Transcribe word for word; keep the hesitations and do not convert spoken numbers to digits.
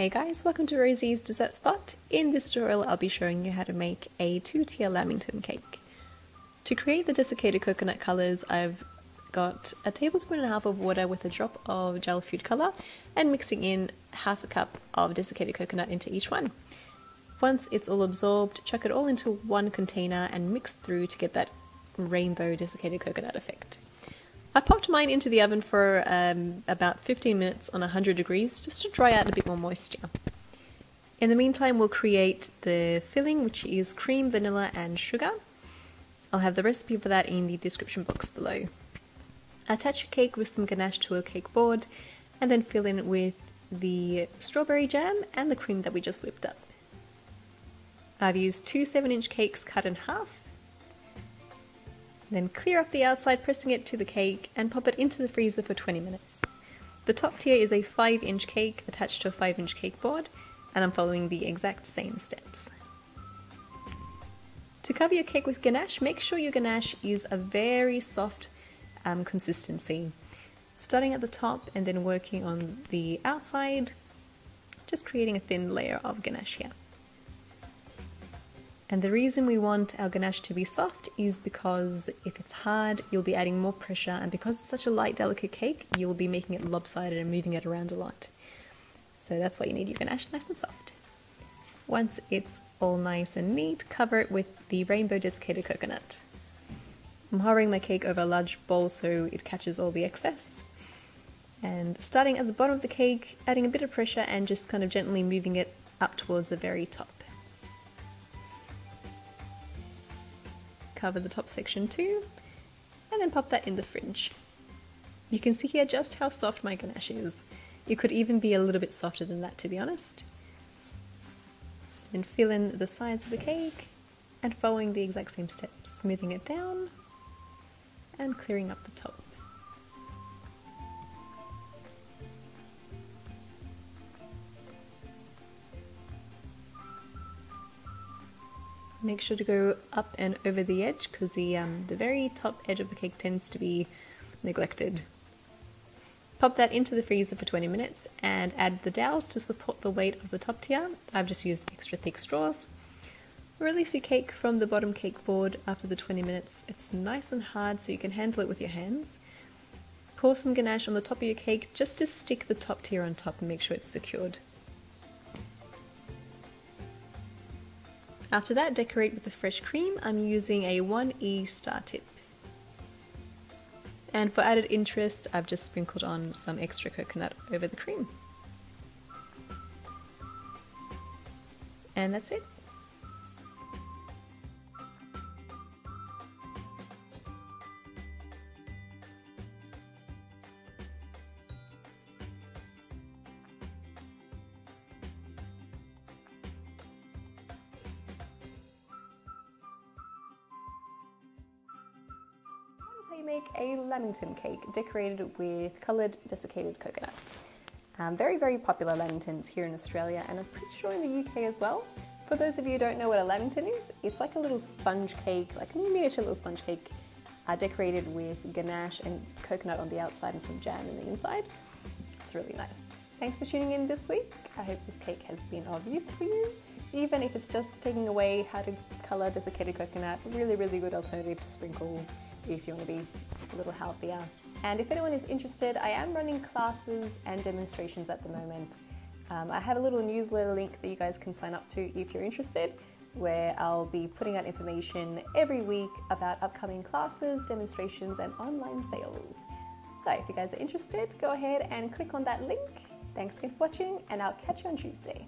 Hey guys, welcome to Rosie's Dessert Spot. In this tutorial I'll be showing you how to make a two-tier Lamington cake. To create the desiccated coconut colours, I've got a tablespoon and a half of water with a drop of gel food colour and mixing in half a cup of desiccated coconut into each one. Once it's all absorbed, chuck it all into one container and mix through to get that rainbow desiccated coconut effect. I popped mine into the oven for um, about fifteen minutes on one hundred degrees just to dry out a bit more moisture. In the meantime, we'll create the filling, which is cream, vanilla and sugar. I'll have the recipe for that in the description box below. Attach your cake with some ganache to a cake board and then fill in with the strawberry jam and the cream that we just whipped up. I've used two seven inch cakes cut in half. Then clear up the outside, pressing it to the cake, and pop it into the freezer for twenty minutes. The top tier is a five inch cake attached to a five inch cake board, and I'm following the exact same steps. To cover your cake with ganache, make sure your ganache is a very soft um, consistency. Starting at the top and then working on the outside, just creating a thin layer of ganache here. And the reason we want our ganache to be soft is because if it's hard, you'll be adding more pressure, and because it's such a light, delicate cake, you'll be making it lopsided and moving it around a lot. So that's why you need your ganache nice and soft. Once it's all nice and neat, cover it with the rainbow desiccated coconut. I'm hovering my cake over a large bowl so it catches all the excess. And starting at the bottom of the cake, adding a bit of pressure and just kind of gently moving it up towards the very top. Cover the top section too, and then pop that in the fridge. You can see here just how soft my ganache is. It could even be a little bit softer than that, to be honest. And fill in the sides of the cake, and following the exact same steps, smoothing it down, and clearing up the top. Make sure to go up and over the edge because the, um, the very top edge of the cake tends to be neglected. Pop that into the freezer for twenty minutes and add the dowels to support the weight of the top tier. I've just used extra thick straws. Release your cake from the bottom cake board after the twenty minutes. It's nice and hard so you can handle it with your hands. Pour some ganache on the top of your cake just to stick the top tier on top and make sure it's secured. After that, decorate with a fresh cream. I'm using a one E star tip. And for added interest, I've just sprinkled on some extra coconut over the cream. And that's it. You make a Lamington cake decorated with coloured desiccated coconut. Um, very, very popular Lamingtons here in Australia, and I'm pretty sure in the U K as well. For those of you who don't know what a Lamington is, it's like a little sponge cake, like a miniature little sponge cake, uh, decorated with ganache and coconut on the outside and some jam on the inside. It's really nice. Thanks for tuning in this week. I hope this cake has been of use for you. Even if it's just taking away how to colour desiccated coconut, really, really good alternative to sprinkles if you want to be a little healthier. And if anyone is interested, I am running classes and demonstrations at the moment. Um, I have a little newsletter link that you guys can sign up to if you're interested, where I'll be putting out information every week about upcoming classes, demonstrations, and online sales. So if you guys are interested, go ahead and click on that link. Thanks again for watching, and I'll catch you on Tuesday.